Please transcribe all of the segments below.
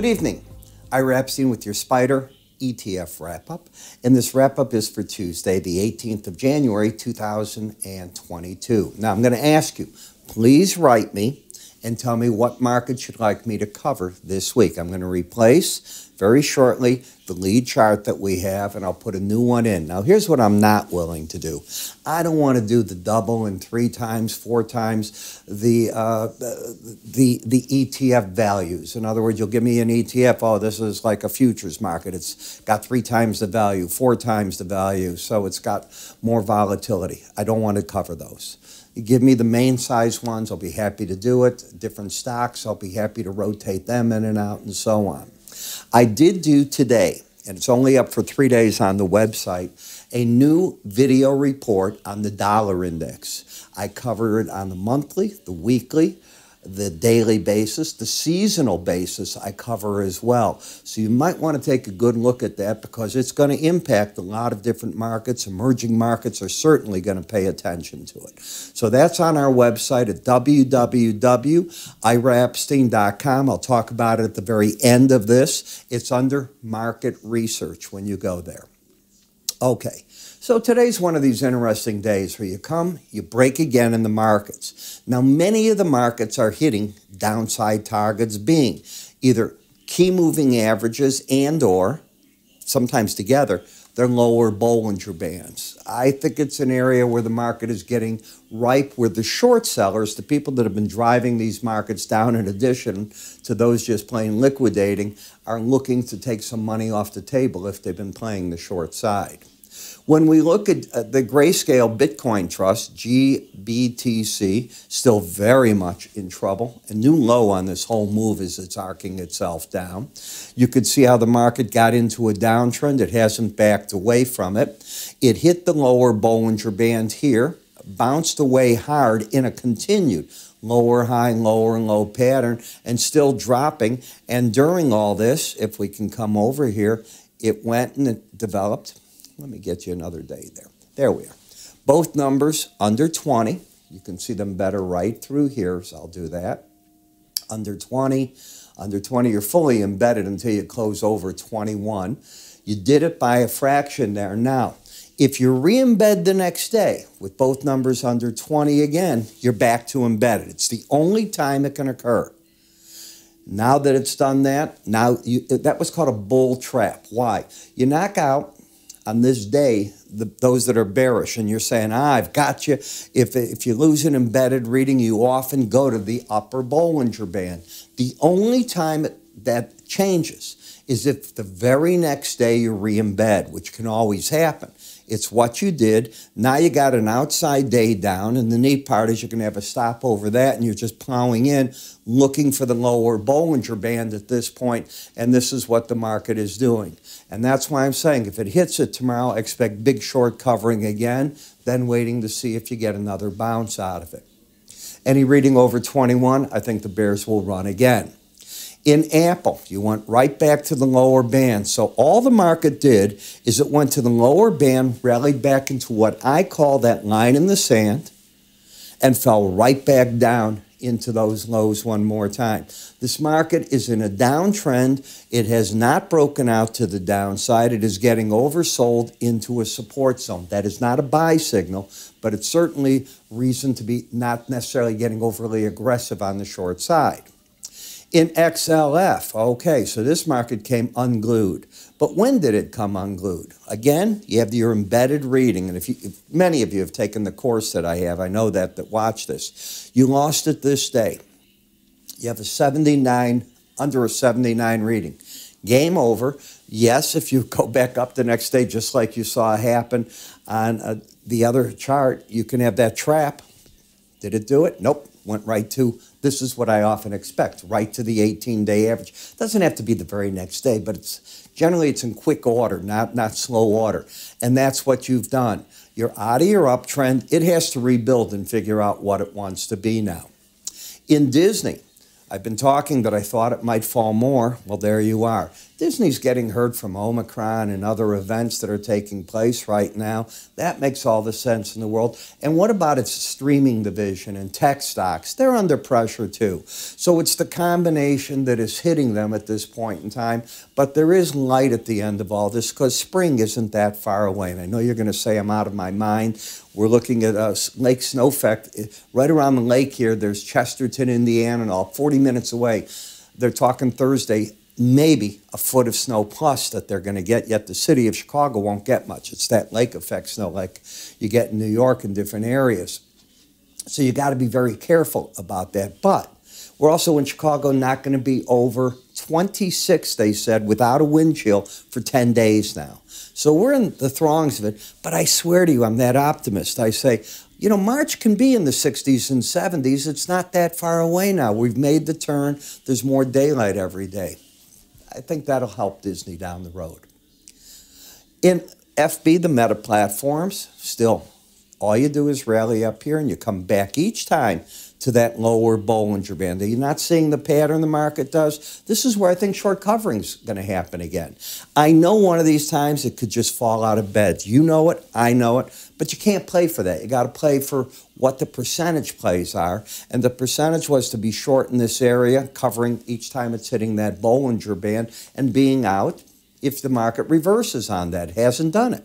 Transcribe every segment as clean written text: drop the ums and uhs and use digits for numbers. Good evening, Ira Epstein with your Spyder ETF wrap-up, and this wrap-up is for Tuesday, the 18th of January, 2022. Now, I'm going to ask you, please write me and tell me what market you'd like me to cover this week. I'm going to replace, very shortly, the lead chart that we have, and I'll put a new one in. Now, here's what I'm not willing to do. I don't want to do the double and three times, four times the ETF values. In other words, you'll give me an ETF, oh, this is like a futures market. It's got three times the value, four times the value, so it's got more volatility. I don't want to cover those. You give me the main size ones, I'll be happy to do it. Different stocks, I'll be happy to rotate them in and out and so on. I did do today, and it's only up for 3 days on the website, a new video report on the dollar index. I cover it on the monthly, the weekly, the daily basis, the seasonal basis I cover as well. So you might want to take a good look at that because it's going to impact a lot of different markets. Emerging markets are certainly going to pay attention to it. So that's on our website at www.iraepstein.com. I'll talk about it at the very end of this. It's under market research when you go there. Okay. So today's one of these interesting days where you come, you break again in the markets. Now, many of the markets are hitting downside targets being either key moving averages and or, sometimes together, their lower Bollinger Bands. I think it's an area where the market is getting ripe where the short sellers, the people that have been driving these markets down in addition to those just plain liquidating, are looking to take some money off the table if they've been playing the short side. When we look at the Grayscale Bitcoin Trust, GBTC, still very much in trouble. A new low on this whole move as it's arcing itself down. You could see how the market got into a downtrend. It hasn't backed away from it. It hit the lower Bollinger Band here, bounced away hard in a continued lower high, lower and low pattern, and still dropping. And during all this, if we can come over here, it went and it developed. Let me get you another day there. There we are. Both numbers under 20. You can see them better right through here, so I'll do that. Under 20. Under 20, you're fully embedded until you close over 21. You did it by a fraction there. Now, if you re-embed the next day with both numbers under 20 again, you're back to embedded. It's the only time it can occur. Now that it's done that, that was called a bull trap. Why? You knock out on this day, those that are bearish, and you're saying, I've got you. If you lose an embedded reading, you often go to the upper Bollinger Band. The only time that changes is if the very next day you re-embed, which can always happen. It's what you did. Now you got an outside day down, and the neat part is you're going to have a stop over that, and you're just plowing in, looking for the lower Bollinger Band at this point, and this is what the market is doing. And that's why I'm saying if it hits it tomorrow, expect big short covering again, then waiting to see if you get another bounce out of it. Any reading over 21, I think the bears will run again. In Apple, you went right back to the lower band. So all the market did is it went to the lower band, rallied back into what I call that line in the sand, and fell right back down into those lows one more time. This market is in a downtrend. It has not broken out to the downside. It is getting oversold into a support zone. That is not a buy signal, but it's certainly reason to be not necessarily getting overly aggressive on the short side. In XLF, okay, so this market came unglued. But when did it come unglued? Again, you have your embedded reading. And if many of you have taken the course that I have, I know that watch this. You lost it this day. You have a 79, under a 79 reading. Game over. Yes, if you go back up the next day, just like you saw happen on the other chart, you can have that trap. Did it do it? Nope. Went right to, this is what I often expect, right to the 18-day average. Doesn't have to be the very next day, but it's generally in quick order, not slow order. And that's what you've done. You're out of your uptrend. It has to rebuild and figure out what it wants to be now. In Disney, I've been talking that I thought it might fall more. Well, there you are. Disney's getting hurt from Omicron and other events that are taking place right now. That makes all the sense in the world. And what about its streaming division and tech stocks? They're under pressure too. So it's the combination that is hitting them at this point in time. But there is light at the end of all this because spring isn't that far away. And I know you're going to say I'm out of my mind. We're looking at a lake snow effect. Right around the lake here, there's Chesterton, Indiana, and all 40 minutes away. They're talking Thursday, maybe a foot of snow plus that they're going to get, yet the city of Chicago won't get much. It's that lake effect snow like you get in New York in different areas. So you got to be very careful about that. But we're also in Chicago not going to be over 26, they said, without a wind chill for 10 days now. So we're in the throngs of it. But I swear to you, I'm that optimist. I say, you know, March can be in the 60s and 70s. It's not that far away now. We've made the turn. There's more daylight every day. I think that'll help Disney down the road. In FB, the meta platforms, still, all you do is rally up here and you come back each time to that lower Bollinger Band. You're not seeing the pattern the market does. This is where I think short covering's going to happen again. I know one of these times it could just fall out of bed. You know it, I know it, but you can't play for that. You got to play for what the percentage plays are, and the percentage was to be short in this area, covering each time it's hitting that Bollinger Band and being out if the market reverses on that. Hasn't done it.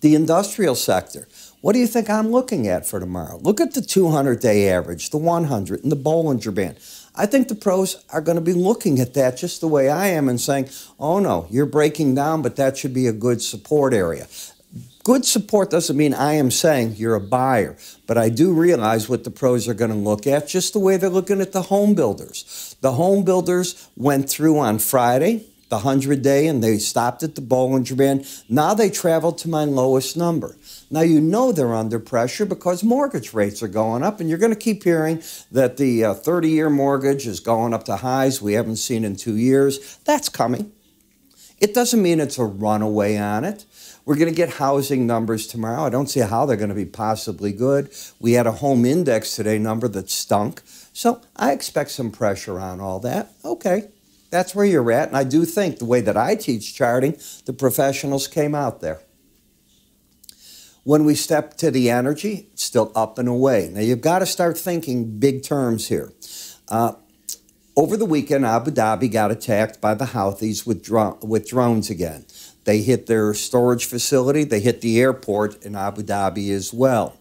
The industrial sector. What do you think I'm looking at for tomorrow? Look at the 200-day average, the 100, and the Bollinger Band. I think the pros are going to be looking at that just the way I am and saying, oh, no, you're breaking down, but that should be a good support area. Good support doesn't mean I am saying you're a buyer, but I do realize what the pros are going to look at, just the way they're looking at the home builders. The home builders went through on Friday, the 100-day, and they stopped at the Bollinger Band. Now they traveled to my lowest number. Now, you know they're under pressure because mortgage rates are going up, and you're going to keep hearing that the 30-year mortgage is going up to highs we haven't seen in 2 years. That's coming. It doesn't mean it's a runaway on it. We're going to get housing numbers tomorrow. I don't see how they're going to be possibly good. We had a home index today number that stunk. So I expect some pressure on all that. Okay, that's where you're at. And I do think the way that I teach charting, the professionals came out there. When we step to the energy, it's still up and away. Now, you've got to start thinking big terms here. Over the weekend, Abu Dhabi got attacked by the Houthis with drones again. They hit their storage facility. They hit the airport in Abu Dhabi as well.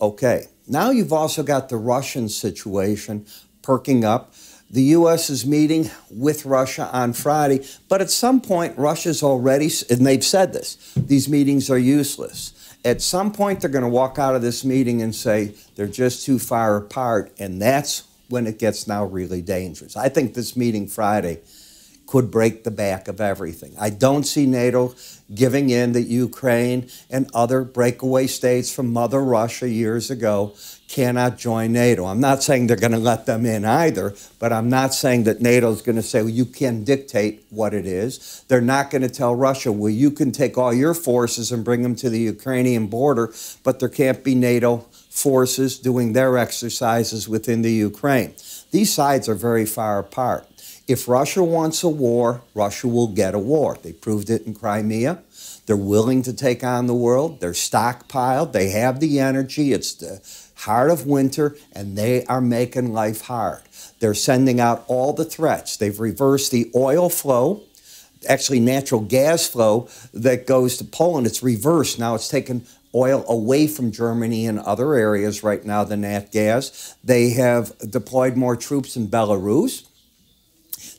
Okay. Now you've also got the Russian situation perking up. The U.S. is meeting with Russia on Friday, but at some point, Russia's already, and they've said this, these meetings are useless. At some point, they're going to walk out of this meeting and say they're just too far apart, and that's when it gets now really dangerous. I think this meeting Friday could break the back of everything. I don't see NATO giving in that Ukraine and other breakaway states from Mother Russia years ago cannot join NATO. I'm not saying they're going to let them in either, but I'm not saying that NATO is going to say, well, you can dictate what it is. They're not going to tell Russia, well, you can take all your forces and bring them to the Ukrainian border, but there can't be NATO forces doing their exercises within the Ukraine. These sides are very far apart. If Russia wants a war, Russia will get a war. They proved it in Crimea. They're willing to take on the world. They're stockpiled. They have the energy. It's the heart of winter, and they are making life hard. They're sending out all the threats. They've reversed the oil flow, actually natural gas flow that goes to Poland. It's reversed. Now it's taken oil away from Germany and other areas right now, the nat gas. They have deployed more troops in Belarus.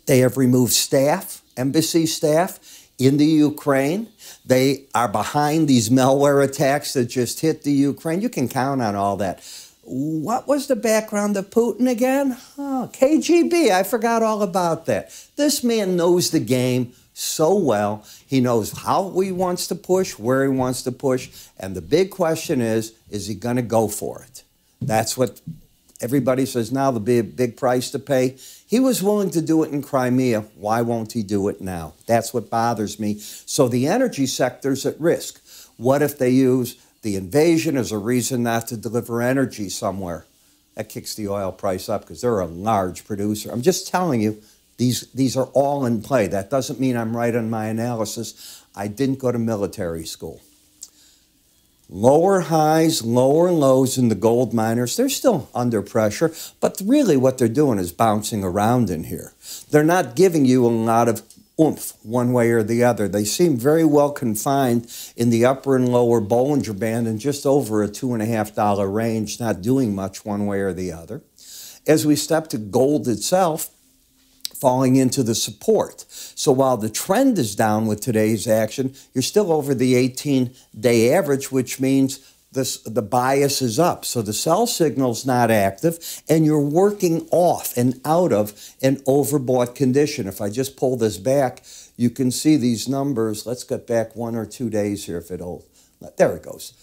They have removed staff, embassy staff, in the Ukraine. They are behind these malware attacks that just hit the Ukraine. You can count on all that. What was the background of Putin again? Oh, KGB. I forgot all about that. This man knows the game so well. He knows how he wants to push, where he wants to push. And the big question is he going to go for it? That's what everybody says now, there'll be a big price to pay. He was willing to do it in Crimea. Why won't he do it now? That's what bothers me. So the energy sector's at risk. What if they use the invasion as a reason not to deliver energy somewhere? That kicks the oil price up because they're a large producer. I'm just telling you, These are all in play. That doesn't mean I'm right on my analysis. I didn't go to military school. Lower highs, lower lows in the gold miners. They're still under pressure, but really what they're doing is bouncing around in here. They're not giving you a lot of oomph one way or the other. They seem very well confined in the upper and lower Bollinger Band and just over a $2.50 range, not doing much one way or the other. As we step to gold itself, falling into the support. So while the trend is down with today's action, you're still over the 18-day average, which means the bias is up. So the sell signal's not active, and you're working off and out of an overbought condition. If I just pull this back, you can see these numbers. Let's get back 1 or 2 days here if it'll... There it goes.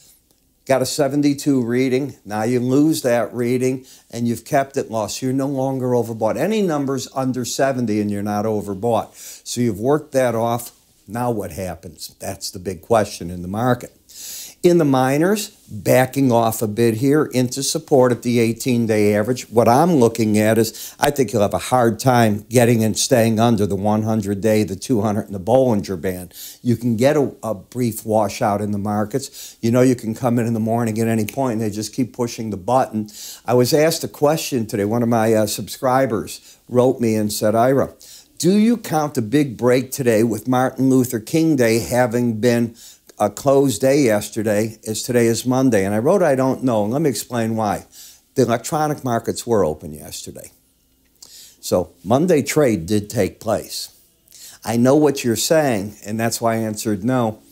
Got a 72 reading. Now you lose that reading and you've kept it lost. You're no longer overbought. Any numbers under 70 and you're not overbought. So you've worked that off. Now what happens? That's the big question in the market. In the miners, backing off a bit here into support at the 18-day average. What I'm looking at is I think you'll have a hard time getting and staying under the 100-day, the 200, and the Bollinger Band. You can get a brief washout in the markets. You know, you can come in the morning at any point, and they just keep pushing the button. I was asked a question today. One of my subscribers wrote me and said, Ira, do you count the big break today with Martin Luther King Day having been a closed day yesterday, as today is Monday? And I wrote, I don't know. And let me explain why. The electronic markets were open yesterday. So Monday trade did take place. I know what you're saying, and that's why I answered no.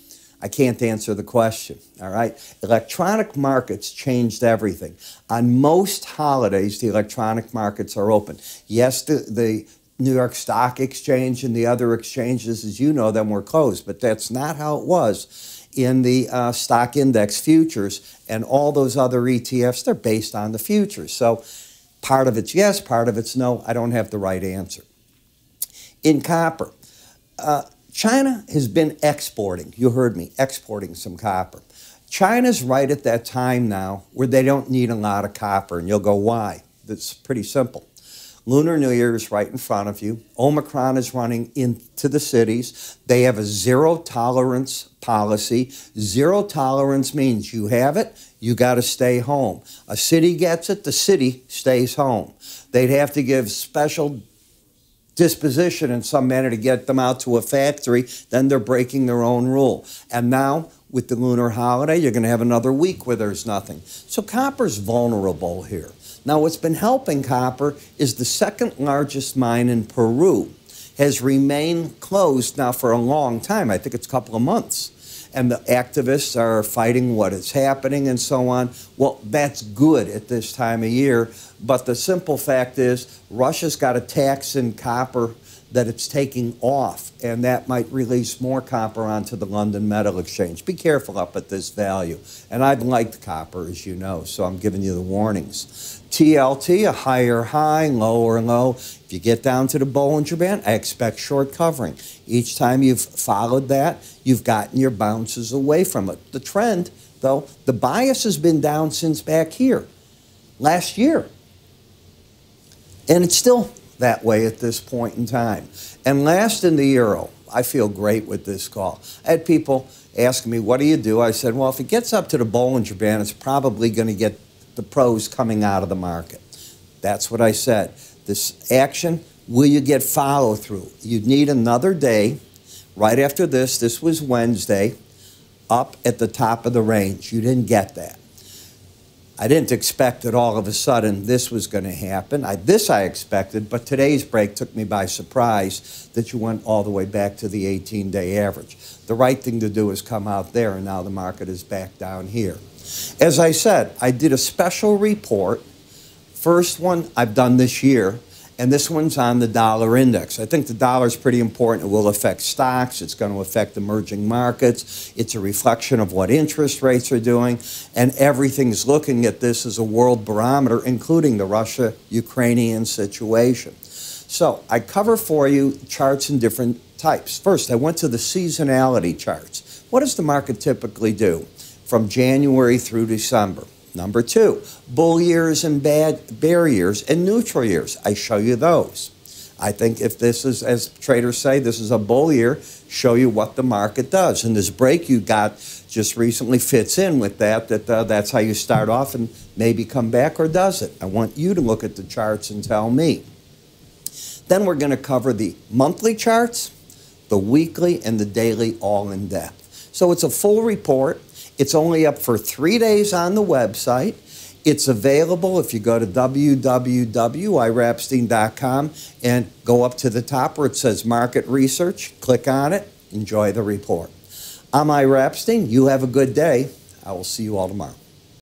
I can't answer the question, all right? Electronic markets changed everything. On most holidays, the electronic markets are open. Yes, the New York Stock Exchange and the other exchanges, as you know them, were closed, but that's not how it was in the stock index futures and all those other ETFs. They're based on the futures. So part of it's yes, part of it's no. I don't have the right answer. In copper, China has been exporting. You heard me, exporting some copper. China's right at that time now where they don't need a lot of copper, and you'll go, why? That's pretty simple. Lunar New Year is right in front of you. Omicron is running into the cities. They have a zero tolerance policy. Zero tolerance means you have it, you got to stay home. A city gets it, the city stays home. They'd have to give special disposition in some manner to get them out to a factory. Then they're breaking their own rule. And now with the lunar holiday, you're going to have another week where there's nothing. So copper's vulnerable here. Now, what's been helping copper is the second largest mine in Peru has remained closed now for a long time. I think it's a couple of months. And the activists are fighting what is happening and so on. Well, that's good at this time of year. But the simple fact is Russia's got a tax in copper that it's taking off, and that might release more copper onto the London Metal Exchange. Be careful up at this value. And I've liked copper, as you know, so I'm giving you the warnings. TLT, a higher high, lower low. If you get down to the Bollinger Band, I expect short covering. Each time you've followed that, you've gotten your bounces away from it. The trend, though, the bias has been down since back here, last year. And it's still that way at this point in time. And last in the euro, I feel great with this call. I had people asking me, what do you do? I said, well, if it gets up to the Bollinger Band, it's probably going to get the pros coming out of the market. That's what I said. This action, will you get follow through? You'd need another day right after this. This was Wednesday, up at the top of the range. You didn't get that. I didn't expect that all of a sudden this was going to happen. I expected, but today's break took me by surprise that you went all the way back to the 18-day average. The right thing to do is come out there, and now the market is back down here. As I said, I did a special report. First one I've done this year, and this one's on the dollar index. I think the dollar is pretty important. It will affect stocks. It's going to affect emerging markets. It's a reflection of what interest rates are doing. And everything's looking at this as a world barometer, including the Russia-Ukrainian situation. So I cover for you charts in different types. First, I went to the seasonality charts. What does the market typically do from January through December? Number two, bull years and bad bear years and neutral years. I show you those. I think if this is, as traders say, this is a bull year, show you what the market does. And this break you got just recently fits in with that, that's how you start off and maybe come back or does it. I want you to look at the charts and tell me. Then we're going to cover the monthly charts, the weekly, and the daily all in depth. So it's a full report. It's only up for 3 days on the website. It's available if you go to www.iraepstein.com and go up to the top where it says Market Research. Click on it. Enjoy the report. I'm Ira Epstein. You have a good day. I will see you all tomorrow.